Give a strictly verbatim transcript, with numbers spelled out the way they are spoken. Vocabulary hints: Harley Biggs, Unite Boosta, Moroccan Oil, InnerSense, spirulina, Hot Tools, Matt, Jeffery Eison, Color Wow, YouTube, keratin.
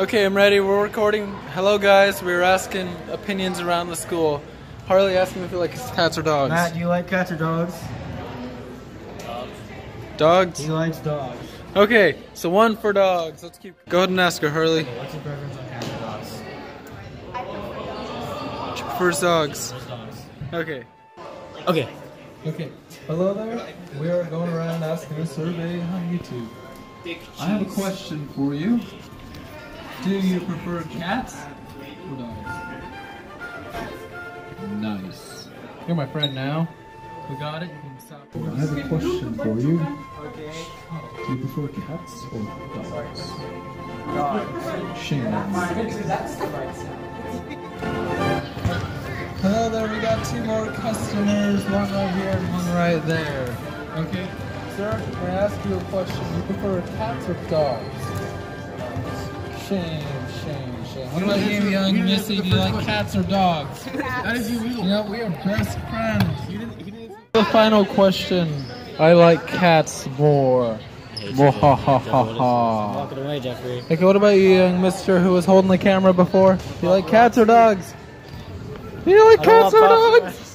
Okay, I'm ready. We're recording. Hello, guys. We were asking opinions around the school. Harley asked me if you like cats or dogs. Matt, do you like cats or dogs? Dogs. Dogs? He likes dogs. Okay, so one for dogs. Let's keep. Go ahead and ask her, Harley. Okay, what's your preference on cats or dogs? I prefer dogs. She prefers dogs. Okay. Okay. Okay. Hello there. We are going around asking a survey on YouTube. I have a question for you. Do you prefer cats or dogs? Nice. You're my friend now. We got it. You can stop. I have a question for you. Do you prefer cats or dogs? Dogs. Shame. Hello there. We got two more customers. One right here and one right there. Okay. Sir, I'm going to ask you a question. Do you prefer cats or dogs? Shame, shame, shame. What about you, young Missy? Do you like cats or dogs? Cats. You know, we are best friends. You didn't, you didn't... The final question. I like cats more. More ha ha ha ha. Walking away, Jeffrey. Okay, what about you, young mister who was holding the camera before? Do you like cats or dogs? Do you like cats or dogs?